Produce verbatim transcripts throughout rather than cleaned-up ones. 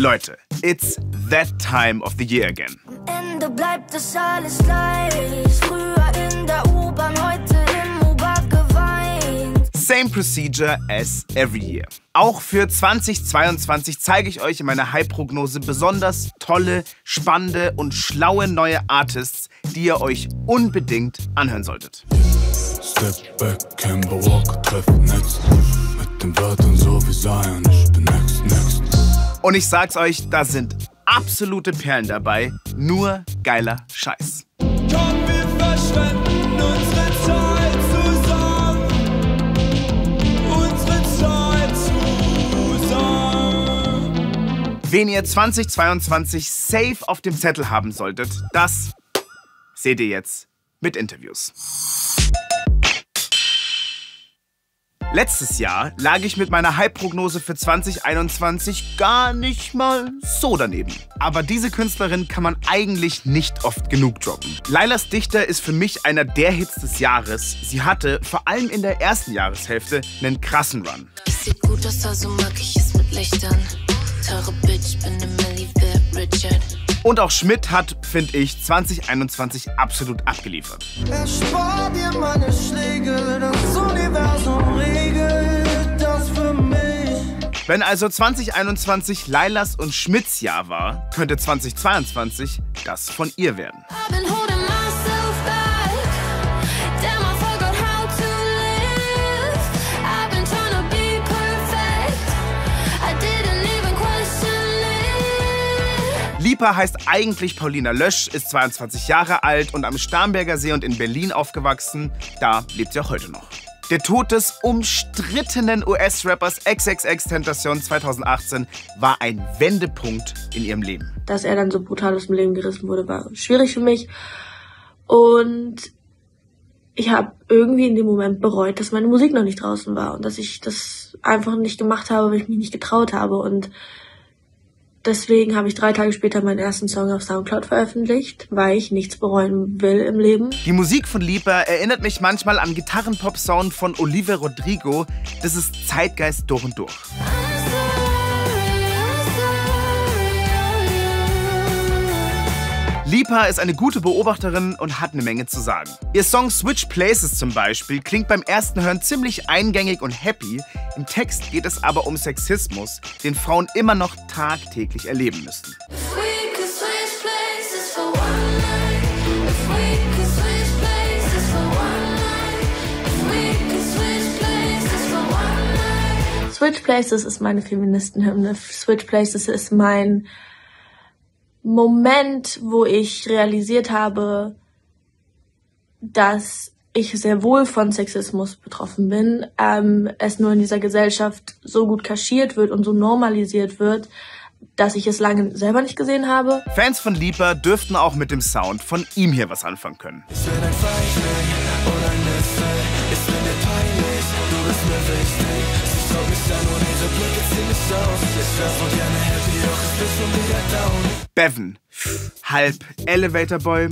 Leute, it's that time of the year again. Am Ende bleibt es alles gleich. Früher in der U-Bahn, heute im U-Bahn geweint. Same procedure as every year. Auch für zwanzig zweiundzwanzig zeige ich euch in meiner Hype-Prognose besonders tolle, spannende und schlaue neue Artists, die ihr euch unbedingt anhören solltet. Step back, Camber Walk, treffen jetzt. Mit den Wörtern so wie Zion, ich bin next, next. Und ich sag's euch, da sind absolute Perlen dabei, nur geiler Scheiß. Komm, wir verschwenden unsere Zeit zusammen. Unsere Zeit zusammen. Wen ihr zwanzig zweiundzwanzig safe auf dem Zettel haben solltet, das seht ihr jetzt mit Interviews. Letztes Jahr lag ich mit meiner Hype-Prognose für zwanzig einundzwanzig gar nicht mal so daneben. Aber diese Künstlerin kann man eigentlich nicht oft genug droppen. Lailas Dichter ist für mich einer der Hits des Jahres. Sie hatte, vor allem in der ersten Jahreshälfte, einen krassen Run. Es sieht gut aus, also mag ich es mit Lichtern. Teure Bitch, bin ne Millie, wer Richard. Und auch Schmidt hat, finde ich, zwanzig einundzwanzig absolut abgeliefert. Erspar dir meine Schläge, das Universum regelt das für mich. Wenn also zwanzig einundzwanzig Lailas und Schmidts Jahr war, könnte zwanzig zweiundzwanzig das von ihr werden. LEEPA heißt eigentlich Paulina Lösch, ist zweiundzwanzig Jahre alt und am Starnberger See und in Berlin aufgewachsen. Da lebt sie auch heute noch. Der Tod des umstrittenen U S-Rappers XXXTentacion zweitausendachtzehn war ein Wendepunkt in ihrem Leben. Dass er dann so brutal aus dem Leben gerissen wurde, war schwierig für mich. Und ich habe irgendwie in dem Moment bereut, dass meine Musik noch nicht draußen war. Und dass ich das einfach nicht gemacht habe, weil ich mich nicht getraut habe. Und deswegen habe ich drei Tage später meinen ersten Song auf Soundcloud veröffentlicht, weil ich nichts bereuen will im Leben. Die Musik von LEEPA erinnert mich manchmal am Gitarrenpop-Sound von Olivia Rodrigo. Das ist Zeitgeist durch und durch. LEEPA ist eine gute Beobachterin und hat eine Menge zu sagen. Ihr Song Switch Places zum Beispiel klingt beim ersten Hören ziemlich eingängig und happy. Im Text geht es aber um Sexismus, den Frauen immer noch tagtäglich erleben müssen. Switch Places ist meine Feministenhymne. Switch Places ist mein Moment, wo ich realisiert habe, dass ich sehr wohl von Sexismus betroffen bin, ähm, es nur in dieser Gesellschaft so gut kaschiert wird und so normalisiert wird, dass ich es lange selber nicht gesehen habe. Fans von LEEPA dürften auch mit dem Sound von ihm hier was anfangen können. Ich bin ein Zeichner oder ein Nüsse, ist mir nicht peinlich, du bist mir wichtig. B E V N, halb Elevator Boy,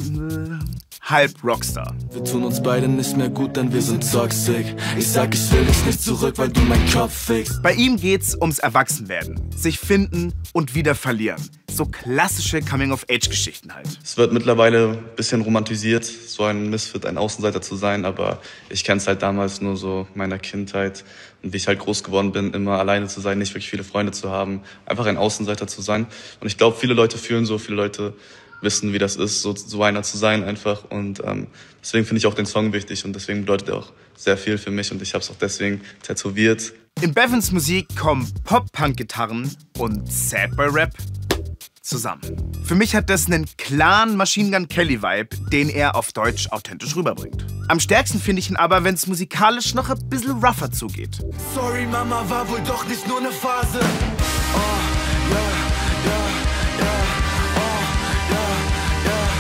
halb Rockstar. Wir tun uns beide nicht mehr gut, denn wir sind toxic. Ich sag, ich will dich nicht zurück, weil du meinen Kopf fickst. Bei ihm geht's ums Erwachsenwerden, sich finden und wieder verlieren. So klassische Coming-of-Age-Geschichten halt. Es wird mittlerweile ein bisschen romantisiert, so ein Misfit, ein Außenseiter zu sein, aber ich kenne es halt damals nur so meiner Kindheit und wie ich halt groß geworden bin, immer alleine zu sein, nicht wirklich viele Freunde zu haben, einfach ein Außenseiter zu sein. Und ich glaube, viele Leute fühlen so, viele Leute wissen, wie das ist, so, so einer zu sein einfach. Und ähm, deswegen finde ich auch den Song wichtig und deswegen bedeutet er auch sehr viel für mich und ich habe es auch deswegen tätowiert. In B E V Ns Musik kommen Pop-Punk-Gitarren und Sad-Boy-Rap zusammen. Für mich hat das einen klaren Machine Gun Kelly-Vibe, den er auf Deutsch authentisch rüberbringt. Am stärksten finde ich ihn aber, wenn es musikalisch noch ein bisschen rougher zugeht. Sorry, Mama, war wohl doch nicht nur eine Phase. Oh, yeah, yeah, yeah, oh, yeah, yeah, yeah.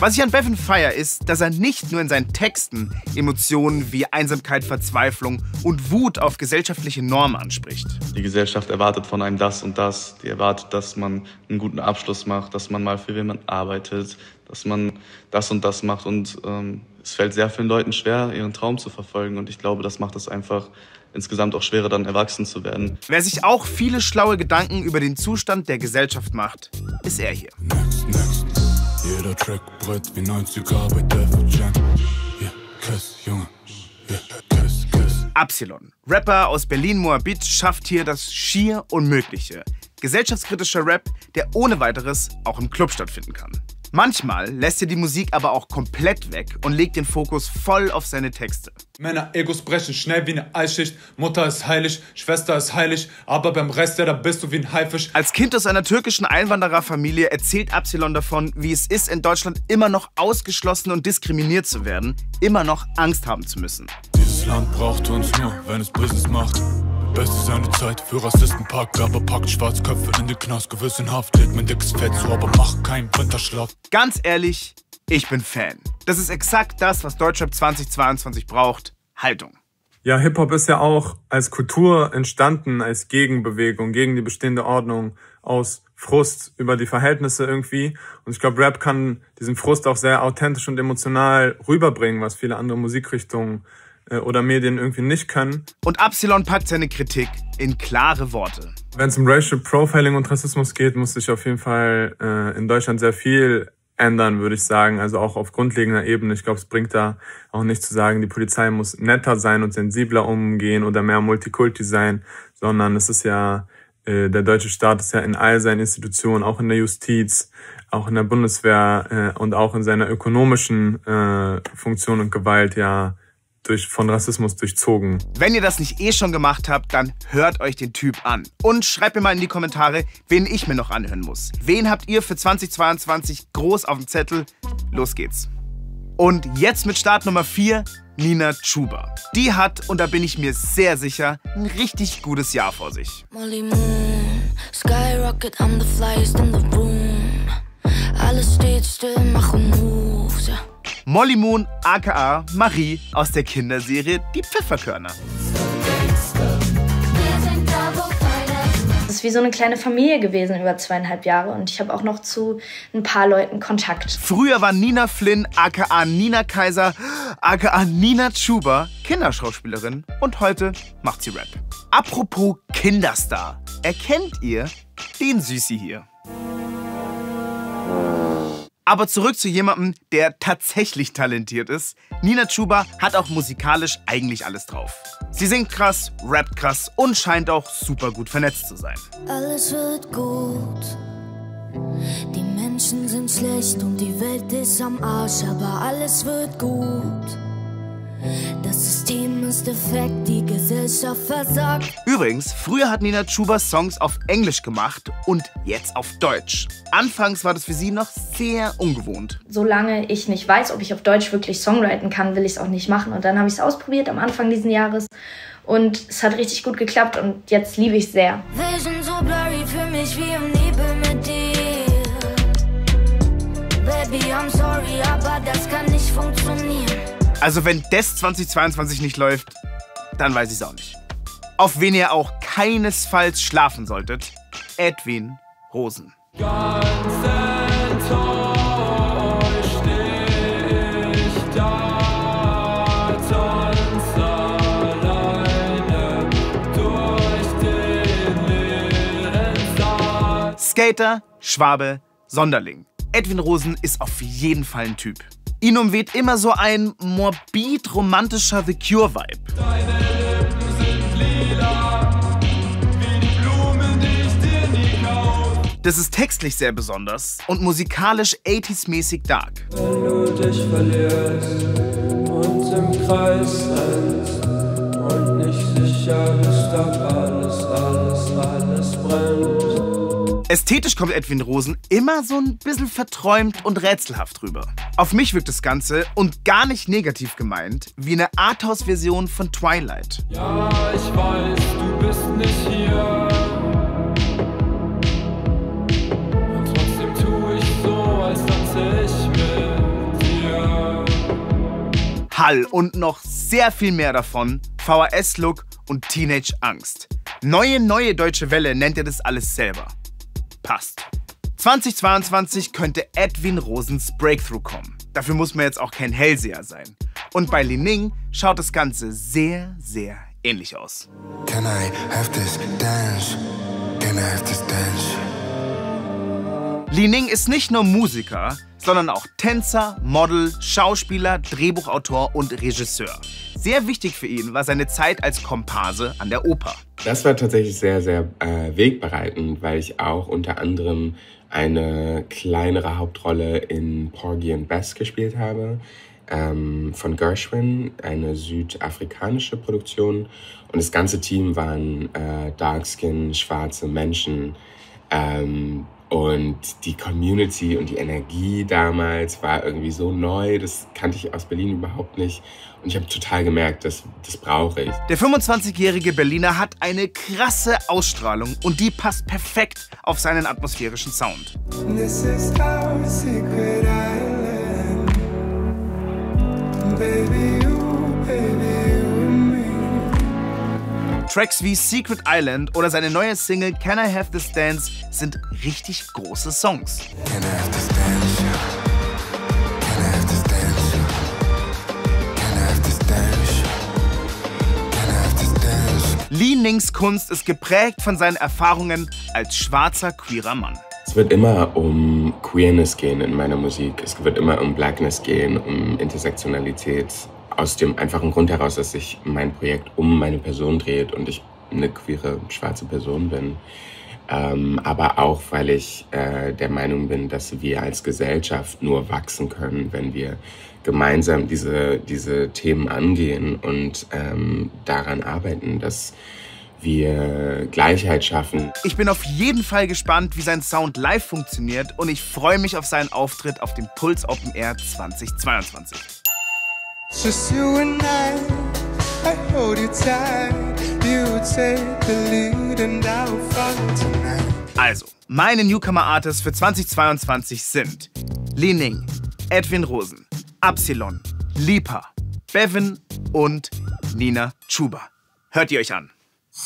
Was ich an B E V N feier, ist, dass er nicht nur in seinen Texten Emotionen wie Einsamkeit, Verzweiflung und Wut auf gesellschaftliche Normen anspricht. Die Gesellschaft erwartet von einem das und das. Die erwartet, dass man einen guten Abschluss macht, dass man mal für wen man arbeitet, dass man das und das macht und ähm, es fällt sehr vielen Leuten schwer, ihren Traum zu verfolgen und ich glaube, das macht es einfach insgesamt auch schwerer dann erwachsen zu werden. Wer sich auch viele schlaue Gedanken über den Zustand der Gesellschaft macht, ist er hier. Next, next. Jeder Track brett wie neunziger bei Def Jam. Yeah, kiss, Junge. Yeah, kiss, kiss. Apsilon, Rapper aus Berlin-Moabit, schafft hier das schier Unmögliche. Gesellschaftskritischer Rap, der ohne weiteres auch im Club stattfinden kann. Manchmal lässt er die Musik aber auch komplett weg und legt den Fokus voll auf seine Texte. Männer Egos brechen schnell wie eine Eisschicht, Mutter ist heilig, Schwester ist heilig, aber beim Rest, ja, da bist du wie ein Haifisch. Als Kind aus einer türkischen Einwandererfamilie erzählt Apsilon davon, wie es ist, in Deutschland immer noch ausgeschlossen und diskriminiert zu werden, immer noch Angst haben zu müssen. Dieses Land braucht uns nur, wenn es Business macht. Beste seine Zeit für Rassistenpack, aber packt Schwarzköpfe in den Knast, gewissenhaft legt mein dickes Fett zu, aber macht keinen Winterschlaf. Ganz ehrlich, ich bin Fan. Das ist exakt das, was Deutschrap zweitausendzweiundzwanzig braucht. Haltung. Ja, Hip-Hop ist ja auch als Kultur entstanden, als Gegenbewegung, gegen die bestehende Ordnung, aus Frust über die Verhältnisse irgendwie. Und ich glaube, Rap kann diesen Frust auch sehr authentisch und emotional rüberbringen, was viele andere Musikrichtungen oder Medien irgendwie nicht können. Und Apsilon packt seine Kritik in klare Worte. Wenn es um Racial Profiling und Rassismus geht, muss sich auf jeden Fall äh, in Deutschland sehr viel ändern, würde ich sagen. Also auch auf grundlegender Ebene. Ich glaube, es bringt da auch nicht zu sagen, die Polizei muss netter sein und sensibler umgehen oder mehr Multikulti sein, sondern es ist ja, äh, der deutsche Staat ist ja in all seinen Institutionen, auch in der Justiz, auch in der Bundeswehr äh, und auch in seiner ökonomischen äh, Funktion und Gewalt ja Durch, von Rassismus durchzogen. Wenn ihr das nicht eh schon gemacht habt, dann hört euch den Typ an. Und schreibt mir mal in die Kommentare, wen ich mir noch anhören muss. Wen habt ihr für zweitausendzweiundzwanzig groß auf dem Zettel? Los geht's. Und jetzt mit Start Nummer vier, Nina Chuba. Die hat, und da bin ich mir sehr sicher, ein richtig gutes Jahr vor sich. Molly Moon, Skyrocket, I'm the flyest in the room. Alles steht still, machen Moves, ja. Molly Moon, aka Marie, aus der Kinderserie Die Pfefferkörner. Es ist wie so eine kleine Familie gewesen über zweieinhalb Jahre und ich habe auch noch zu ein paar Leuten Kontakt. Früher war Nina Flynn, aka Nina Kaiser, aka Nina Chuba, Kinderschauspielerin und heute macht sie Rap. Apropos Kinderstar, erkennt ihr den Süßi hier? Aber zurück zu jemandem, der tatsächlich talentiert ist. Nina Chuba hat auch musikalisch eigentlich alles drauf. Sie singt krass, rappt krass und scheint auch super gut vernetzt zu sein. Alles wird gut. Die Menschen sind schlecht und die Welt ist am Arsch, aber alles wird gut. Das System ist defekt, die Gesellschaft versagt. Übrigens, früher hat Nina Chuba Songs auf Englisch gemacht und jetzt auf Deutsch. Anfangs war das für sie noch sehr ungewohnt. Solange ich nicht weiß, ob ich auf Deutsch wirklich songwriten kann, will ich es auch nicht machen. Und dann habe ich es ausprobiert am Anfang dieses Jahres und es hat richtig gut geklappt und jetzt liebe ich es sehr. Vision so blurry für mich wie im Nebel mit dir. Baby, I'm sorry, aber das kann nicht funktionieren. Also wenn das zweitausendzweiundzwanzig nicht läuft, dann weiß ich es auch nicht. Auf wen ihr auch keinesfalls schlafen solltet, Edwin Rosen. Ganz enttäuscht ich da, tanz alleine durch den leeren Saal. Skater, Schwabe, Sonderling. Edwin Rosen ist auf jeden Fall ein Typ. Ihn umweht immer so ein morbid-romantischer The Cure-Vibe. Deine Lippen sind lila, wie die Blumen, die ich dir nie kauf. Das ist textlich sehr besonders und musikalisch achtziger-mäßig dark. Wenn du dich verlierst und im Kreis rennst und nicht sicher bist, ob alles, alles, alles brennt. Ästhetisch kommt Edwin Rosen immer so ein bisschen verträumt und rätselhaft rüber. Auf mich wirkt das Ganze, und gar nicht negativ gemeint, wie eine Arthouse-Version von Twilight. Ja, ich weiß, du bist nicht hier. Und trotzdem tue ich so, als tanze ich mit dir. Hall und noch sehr viel mehr davon, V H S-Look und Teenage-Angst. Neue, neue deutsche Welle nennt ihr das alles selber. Passt. zweitausendzweiundzwanzig könnte Edwin Rosens Breakthrough kommen. Dafür muss man jetzt auch kein Hellseher sein. Und bei Lie Ning schaut das Ganze sehr, sehr ähnlich aus. Can I have this dance? Can I have this dance? Lie Ning ist nicht nur Musiker, sondern auch Tänzer, Model, Schauspieler, Drehbuchautor und Regisseur. Sehr wichtig für ihn war seine Zeit als Komparse an der Oper. Das war tatsächlich sehr, sehr äh, wegbereitend, weil ich auch unter anderem eine kleinere Hauptrolle in Porgy and Bess gespielt habe, ähm, von Gershwin, eine südafrikanische Produktion. Und das ganze Team waren äh, dark-skin, schwarze Menschen. Ähm, Und die Community und die Energie damals war irgendwie so neu, das kannte ich aus Berlin überhaupt nicht. Und ich habe total gemerkt, das, das brauche ich. Der fünfundzwanzigjährige Berliner hat eine krasse Ausstrahlung und die passt perfekt auf seinen atmosphärischen Sound. This is our secret island. Baby, you, baby, you. Tracks wie Secret Island oder seine neue Single Can I Have This Dance sind richtig große Songs. Can I have this dance? Can I have this dance? Can I have this dance? Can I have this dance? Lie Nings Kunst ist geprägt von seinen Erfahrungen als schwarzer, queerer Mann. Es wird immer um Queerness gehen in meiner Musik. Es wird immer um Blackness gehen, um Intersektionalität. Aus dem einfachen Grund heraus, dass sich mein Projekt um meine Person dreht und ich eine queere, schwarze Person bin. Ähm, aber auch, weil ich äh, der Meinung bin, dass wir als Gesellschaft nur wachsen können, wenn wir gemeinsam diese, diese Themen angehen und ähm, daran arbeiten, dass wir Gleichheit schaffen. Ich bin auf jeden Fall gespannt, wie sein Sound live funktioniert und ich freue mich auf seinen Auftritt auf dem PULS Open Air zweitausendzweiundzwanzig. Just you and I, I hold you tight. You take the lead and I'll follow tonight. Also, meine Newcomer-Artists für zweitausendzweiundzwanzig sind Lie Ning, Edwin Rosen, Apsilon, LEEPA, B E V N und Nina Chuba. Hört ihr euch an.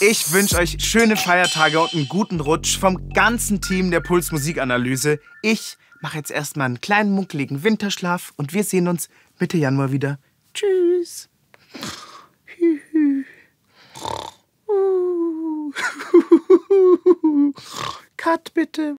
Ich wünsche euch schöne Feiertage und einen guten Rutsch vom ganzen Team der PULS Musikanalyse. Ich mache jetzt erstmal einen kleinen, muckeligen Winterschlaf und wir sehen uns Mitte Januar wieder. Tschüss. Cut bitte.